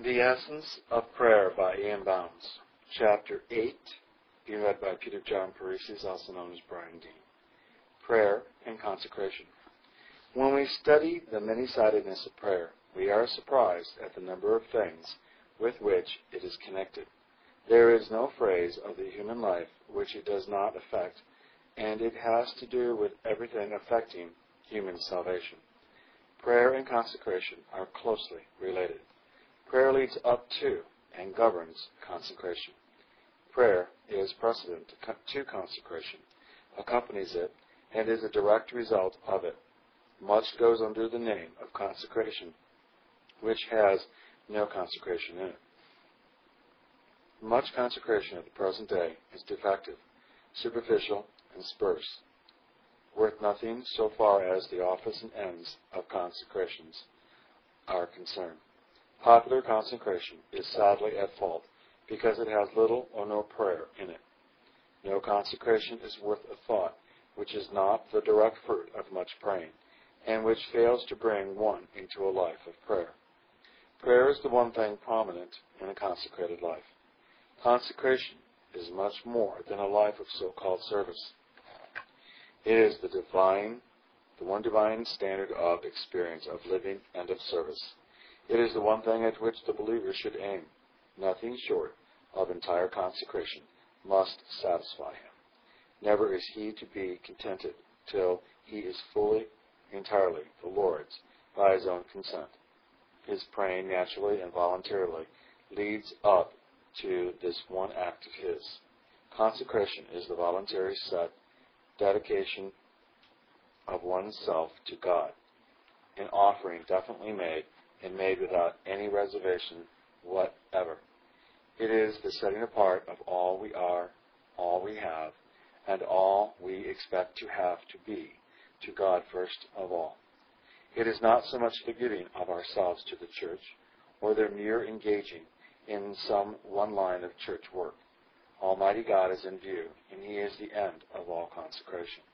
The Essence of Prayer by Ian Bounds, Chapter 8, being read by Peter John Parisi, also known as Brian Dean. Prayer and Consecration. When we study the many-sidedness of prayer, we are surprised at the number of things with which it is connected. There is no phase of the human life which it does not affect, and it has to do with everything affecting human salvation. Prayer and consecration are closely related. Prayer leads up to and governs consecration. Prayer is precedent to consecration, accompanies it, and is a direct result of it. Much goes under the name of consecration, which has no consecration in it. Much consecration of the present day is defective, superficial, and sparse, worth nothing so far as the office and ends of consecrations are concerned. Popular consecration is sadly at fault because it has little or no prayer in it. No consecration is worth a thought which is not the direct fruit of much praying, and which fails to bring one into a life of prayer. Prayer is the one thing prominent in a consecrated life. Consecration is much more than a life of so-called service. It is the one divine standard of experience, of living, and of service. It is the one thing at which the believer should aim. Nothing short of entire consecration must satisfy him. Never is he to be contented till he is fully, entirely the Lord's by his own consent. His praying naturally and voluntarily leads up to this one act of his. Consecration is the voluntary dedication of oneself to God, an offering definitely made and made without any reservation whatever. It is the setting apart of all we are, all we have, and all we expect to have to be to God first of all. It is not so much the giving of ourselves to the church, or the mere engaging in some one line of church work. Almighty God is in view, and He is the end of all consecration.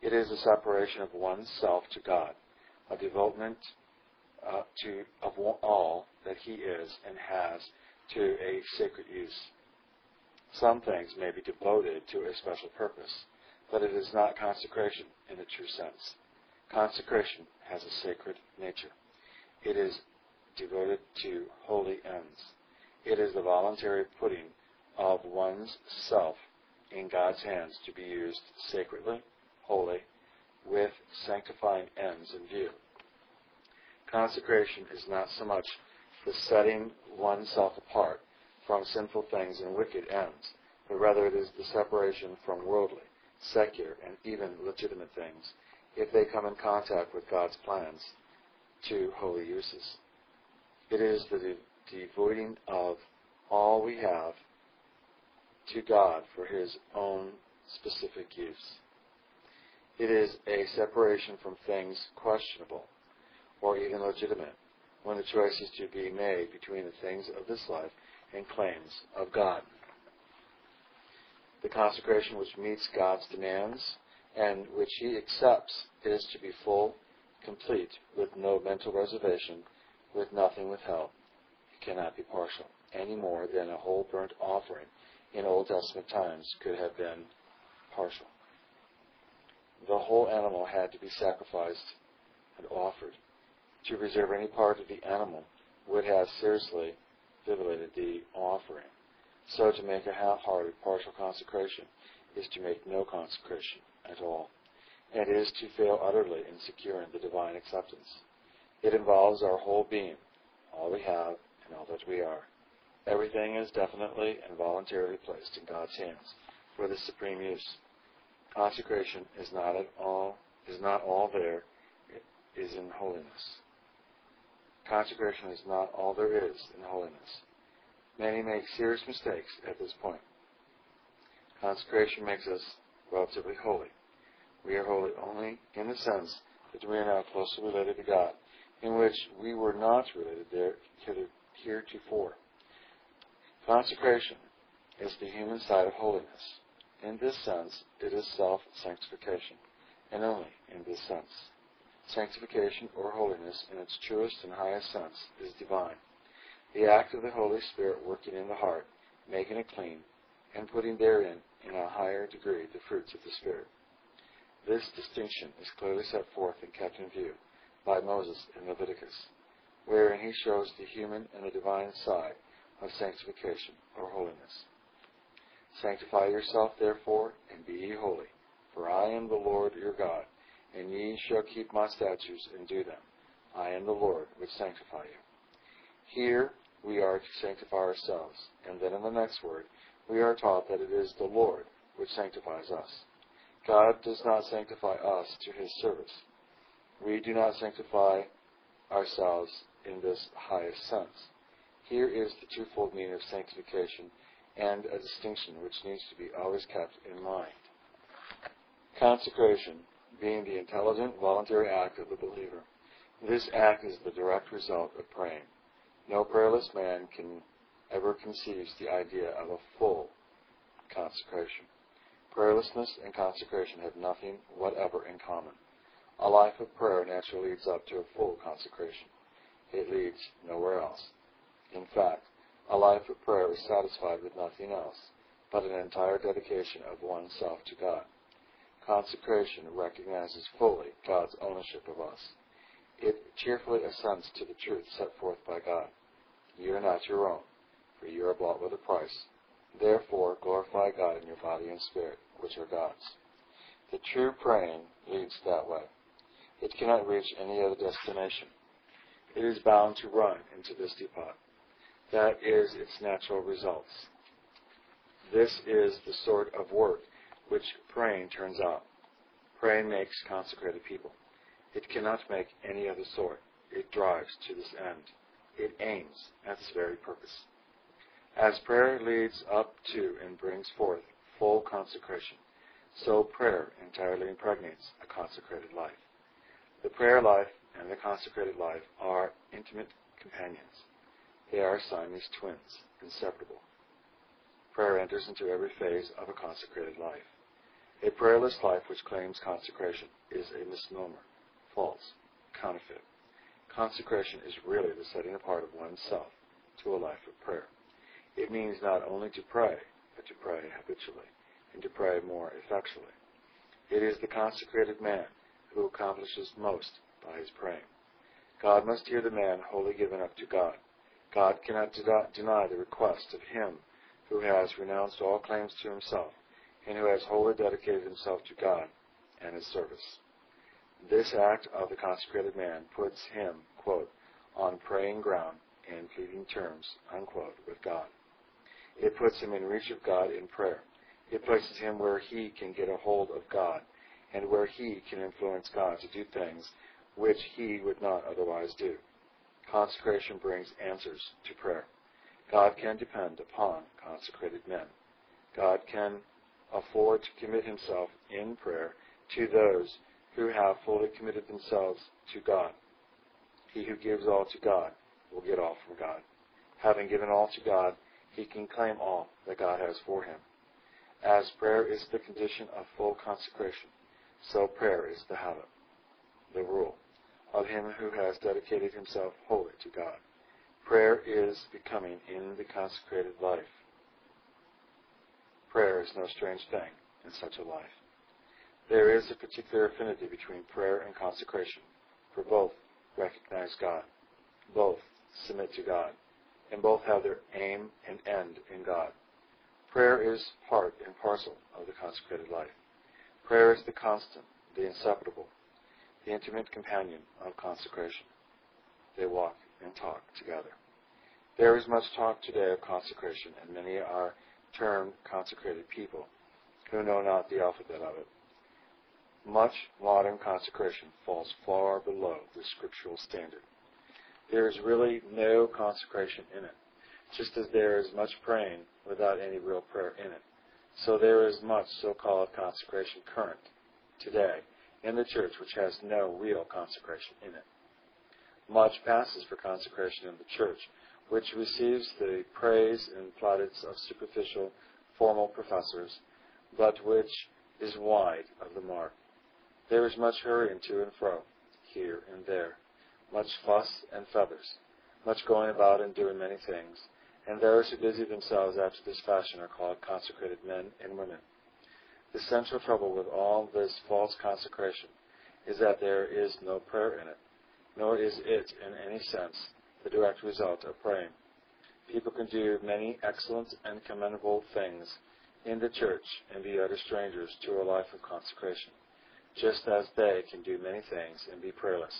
It is the separation of oneself to God, a devotement of all that He is and has to a sacred use. Some things may be devoted to a special purpose, but it is not consecration in the true sense. Consecration has a sacred nature. It is devoted to holy ends. It is the voluntary putting of one's self in God's hands to be used sacredly, holy, with sanctifying ends in view. Consecration is not so much the setting oneself apart from sinful things and wicked ends, but rather it is the separation from worldly, secular, and even legitimate things, if they come in contact with God's plans, to holy uses. It is the devoiding of all we have to God for His own specific use. It is a separation from things questionable or even legitimate, when the choice is to be made between the things of this life and claims of God. The consecration which meets God's demands and which He accepts is to be full, complete, with no mental reservation, with nothing withheld. It cannot be partial, any more than a whole burnt offering in Old Testament times could have been partial. The whole animal had to be sacrificed and offered. To reserve any part of the animal would have seriously violated the offering. So to make a half-hearted partial consecration is to make no consecration at all, and is to fail utterly in securing the divine acceptance. It involves our whole being, all we have and all that we are. Everything is definitely and voluntarily placed in God's hands for the supreme use. Consecration is not all there is in holiness. Consecration is not all there is in holiness. Many make serious mistakes at this point. Consecration makes us relatively holy. We are holy only in the sense that we are now closely related to God, in which we were not related heretofore. Consecration is the human side of holiness. In this sense, it is self-sanctification, and only in this sense. Sanctification or holiness in its truest and highest sense is divine. the act of the Holy Spirit working in the heart, making it clean, and putting therein, in a higher degree, the fruits of the Spirit. This distinction is clearly set forth and kept in view by Moses in Leviticus, wherein he shows the human and the divine side of sanctification or holiness. Sanctify yourself, therefore, and be ye holy, for I am the Lord your God, and ye shall keep my statutes and do them. I am the Lord which sanctify you. Here we are to sanctify ourselves, and then in the next word, we are taught that it is the Lord which sanctifies us. God does not sanctify us to his service. We do not sanctify ourselves in this highest sense. Here is the twofold meaning of sanctification and a distinction which needs to be always kept in mind. Consecration being the intelligent, voluntary act of the believer. This act is the direct result of praying. No prayerless man can ever conceives the idea of a full consecration. Prayerlessness and consecration have nothing whatever in common. A life of prayer naturally leads up to a full consecration. It leads nowhere else. In fact, a life of prayer is satisfied with nothing else but an entire dedication of oneself to God. Consecration recognizes fully God's ownership of us. It cheerfully assents to the truth set forth by God. You are not your own, for you are bought with a price. Therefore, glorify God in your body and spirit, which are God's. The true praying leads that way. It cannot reach any other destination. It is bound to run into this depot. That is its natural results. This is the sort of work which praying turns out. Praying makes consecrated people. It cannot make any other sort. It drives to this end. It aims at its very purpose. As prayer leads up to and brings forth full consecration, so prayer entirely impregnates a consecrated life. The prayer life and the consecrated life are intimate companions. They are Siamese twins, inseparable. Prayer enters into every phase of a consecrated life. A prayerless life which claims consecration is a misnomer, false, counterfeit. Consecration is really the setting apart of oneself to a life of prayer. It means not only to pray, but to pray habitually, and to pray more effectually. It is the consecrated man who accomplishes most by his praying. God must hear the man wholly given up to God. God cannot deny the request of him who has renounced all claims to himself, and who has wholly dedicated himself to God and his service. This act of the consecrated man puts him, quote, on praying ground and pleading terms, unquote, with God. It puts him in reach of God in prayer. It places him where he can get a hold of God and where he can influence God to do things which he would not otherwise do. Consecration brings answers to prayer. God can depend upon consecrated men. God can afford to commit himself in prayer to those who have fully committed themselves to God. He who gives all to God will get all from God. Having given all to God, he can claim all that God has for him. As prayer is the condition of full consecration, so prayer is the habit, the rule, of him who has dedicated himself wholly to God. Prayer is becoming in the consecrated life. Prayer is no strange thing in such a life. There is a particular affinity between prayer and consecration, for both recognize God, both submit to God, and both have their aim and end in God. Prayer is part and parcel of the consecrated life. Prayer is the constant, the inseparable, the intimate companion of consecration. They walk and talk together. There is much talk today of consecration, and many are termed consecrated people who know not the alphabet of it. Much modern consecration falls far below the scriptural standard. There is really no consecration in it, just as there is much praying without any real prayer in it. So there is much so-called consecration current today in the church which has no real consecration in it. Much passes for consecration in the church, which receives the praise and plaudits of superficial, formal professors, but which is wide of the mark. There is much hurrying to and fro, here and there, much fuss and feathers, much going about and doing many things. And those who busy themselves after this fashion are called consecrated men and women. The central trouble with all this false consecration is that there is no prayer in it, nor is it, in any sense, the direct result of praying. People can do many excellent and commendable things in the church and be utter strangers to a life of consecration, just as they can do many things and be prayerless.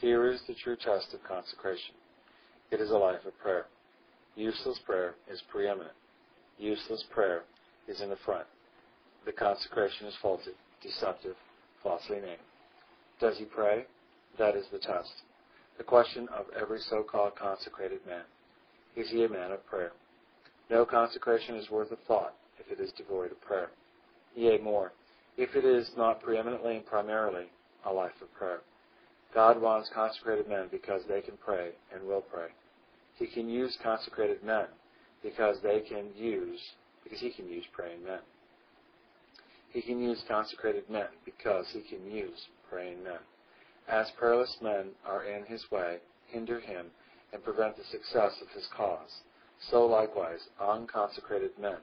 Here is the true test of consecration. It is a life of prayer. Useless prayer is preeminent. Useless prayer is in the front. The consecration is faulty, deceptive, falsely named. Does he pray? That is the test. The question of every so-called consecrated man. Is he a man of prayer? No consecration is worth a thought if it is devoid of prayer. Yea, more, if it is not preeminently and primarily a life of prayer. God wants consecrated men because they can pray and will pray. He can use consecrated men because he can use praying men. He can use consecrated men because he can use praying men. As prayerless men are in his way, hinder him, and prevent the success of his cause, so likewise unconsecrated men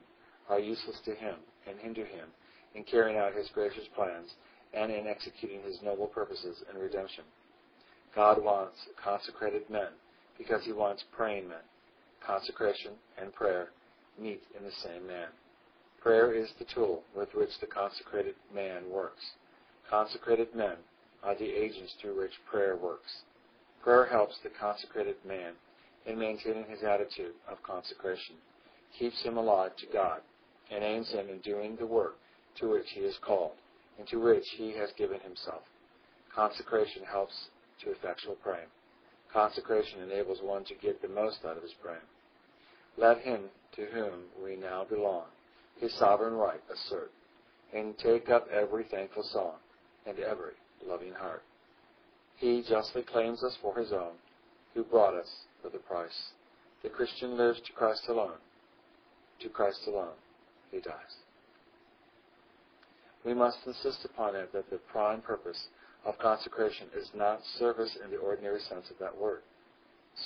are useless to him and hinder him in carrying out his gracious plans and in executing his noble purposes in redemption. God wants consecrated men because he wants praying men. Consecration and prayer meet in the same man. Prayer is the tool with which the consecrated man works. Consecrated men are the agents through which prayer works. Prayer helps the consecrated man in maintaining his attitude of consecration, keeps him alive to God, and aids him in doing the work to which he is called and to which he has given himself. Consecration helps to effectual praying. Consecration enables one to get the most out of his praying. Let him to whom we now belong his sovereign right assert, and take up every thankful song and every loving heart. He justly claims us for his own, who bought us for the price. The Christian lives to Christ alone. To Christ alone he dies. We must insist upon it that the prime purpose of consecration is not service in the ordinary sense of that word.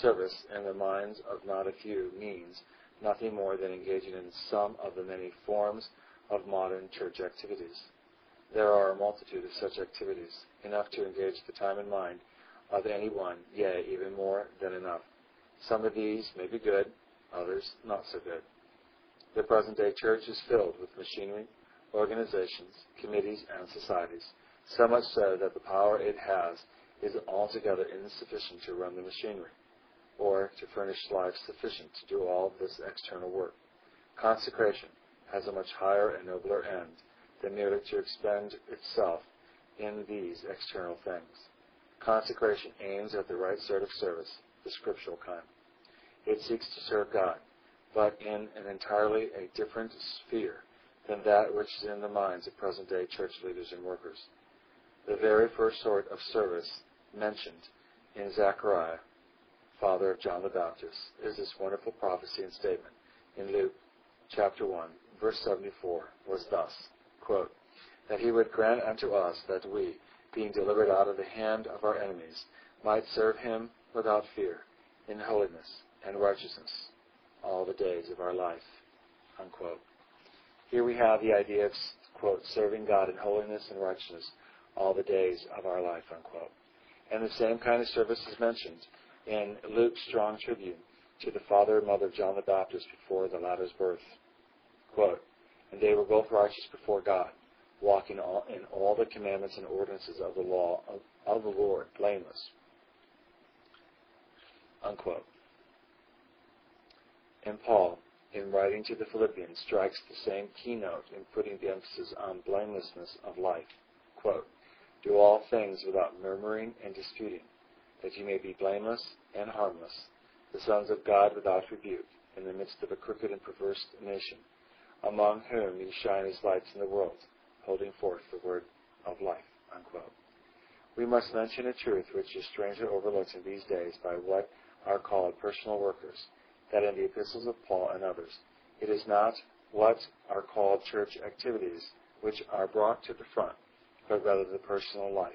Service, in the minds of not a few, means nothing more than engaging in some of the many forms of modern church activities. There are a multitude of such activities, enough to engage the time and mind of any one, yea, even more than enough. Some of these may be good, others not so good. The present-day church is filled with machinery, organizations, committees, and societies, so much so that the power it has is altogether insufficient to run the machinery, or to furnish life sufficient to do all this external work. Consecration has a much higher and nobler end than merely to expend itself in these external things. Consecration aims at the right sort of service, the scriptural kind. It seeks to serve God, but in an entirely a different sphere than that which is in the minds of present-day church leaders and workers. The very first sort of service mentioned in Zechariah, father of John the Baptist, is this wonderful prophecy and statement in Luke chapter 1, verse 74, was thus, quote, that he would grant unto us that we, being delivered out of the hand of our enemies, might serve him without fear, in holiness and righteousness, all the days of our life, unquote. Here we have the idea of, quote, serving God in holiness and righteousness all the days of our life, unquote. And the same kind of service is mentioned in Luke's strong tribute to the father and mother of John the Baptist before the latter's birth, quote, and they were both righteous before God, walking in all the commandments and ordinances of the law of the Lord, blameless, unquote. And Paul, in writing to the Philippians, strikes the same keynote in putting the emphasis on blamelessness of life, quote, do all things without murmuring and disputing, that you may be blameless and harmless, the sons of God without rebuke, in the midst of a crooked and perverse nation, among whom you shine as lights in the world, holding forth the word of life, unquote. We must mention a truth which is strangely overlooked in these days by what are called personal workers, that in the epistles of Paul and others, it is not what are called church activities which are brought to the front, but rather the personal life.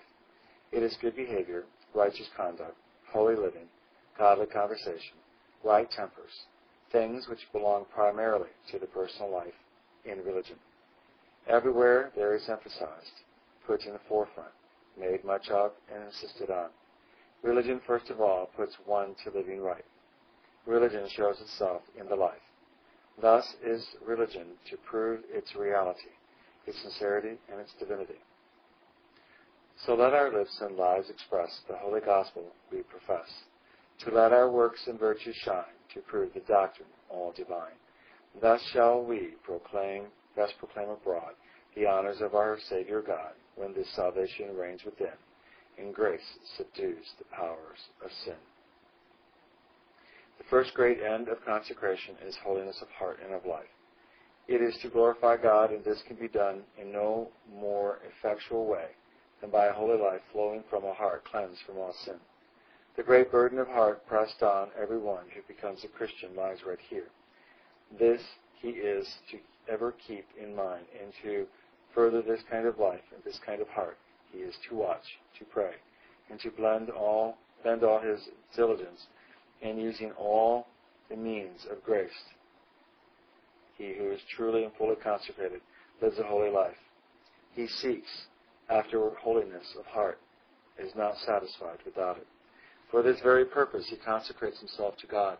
It is good behavior, righteous conduct, holy living, godly conversation, right tempers, things which belong primarily to the personal life in religion. Everywhere there is emphasized, put in the forefront, made much of, and insisted on. Religion, first of all, puts one to living right. Religion shows itself in the life. Thus is religion to prove its reality, its sincerity, and its divinity. So let our lips and lives express the holy gospel we profess, to let our works and virtues shine, to prove the doctrine all divine. Thus shall we thus proclaim abroad the honors of our Savior God, when this salvation reigns within, and grace subdues the powers of sin. The first great end of consecration is holiness of heart and of life. It is to glorify God, and this can be done in no more effectual way than by a holy life flowing from a heart cleansed from all sin. The great burden of heart pressed on every one who becomes a Christian lies right here. This he is to ever keep in mind, and to further this kind of life and this kind of heart, he is to watch, to pray, and to bend all his diligence in using all the means of grace. He who is truly and fully consecrated lives a holy life. He seeks after holiness of heart, is not satisfied without it. For this very purpose he consecrates himself to God.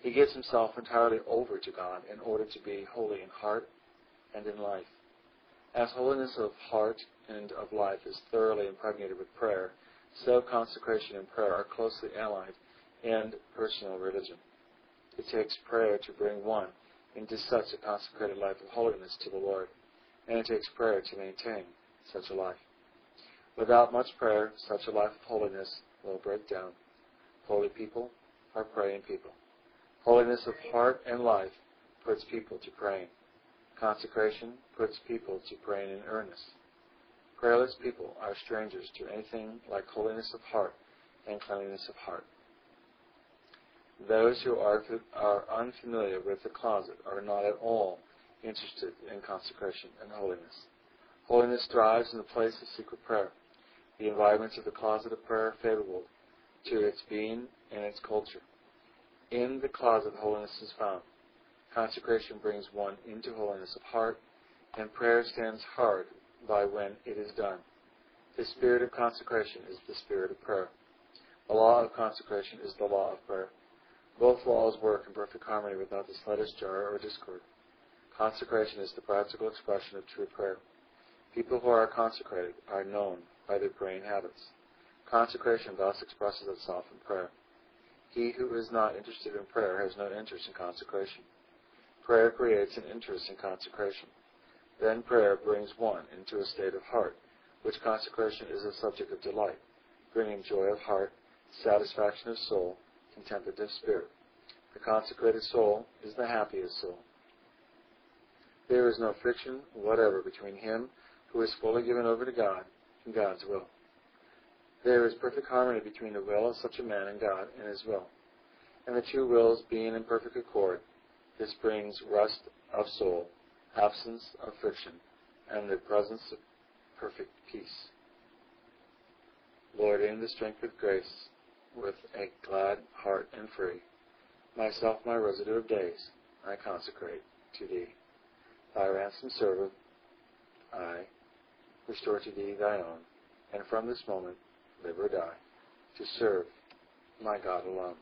He gives himself entirely over to God in order to be holy in heart and in life. As holiness of heart and of life is thoroughly impregnated with prayer, so consecration and prayer are closely allied in personal religion. It takes prayer to bring one into such a consecrated life of holiness to the Lord, and it takes prayer to maintain such a life. Without much prayer, such a life of holiness will break down. Holy people are praying people. Holiness of heart and life puts people to praying. Consecration puts people to praying in earnest. Prayerless people are strangers to anything like holiness of heart and cleanliness of heart. Those who are unfamiliar with the closet are not at all interested in consecration and holiness. Holiness thrives in the place of secret prayer. The environments of the closet of prayer are favorable to its being and its culture. In the closet, holiness is found. Consecration brings one into holiness of heart, and prayer stands hard by when it is done. The spirit of consecration is the spirit of prayer. The law of consecration is the law of prayer. Both laws work in perfect harmony without the slightest jar or discord. Consecration is the practical expression of true prayer. People who are consecrated are known by their praying habits. Consecration thus expresses itself in prayer. He who is not interested in prayer has no interest in consecration. Prayer creates an interest in consecration. Then prayer brings one into a state of heart, which consecration is a subject of delight, bringing joy of heart, satisfaction of soul, contentment of spirit. The consecrated soul is the happiest soul. There is no friction whatever between him who is fully given over to God and God's will. There is perfect harmony between the will of such a man and God and his will. And the two wills being in perfect accord, this brings rest of soul, absence of friction, and the presence of perfect peace. Lord, in the strength of grace, with a glad heart and free, myself, my residue of days, I consecrate to Thee. Thy ransomed servant, I restore to Thee Thy own, and from this moment live or die, to serve my God alone.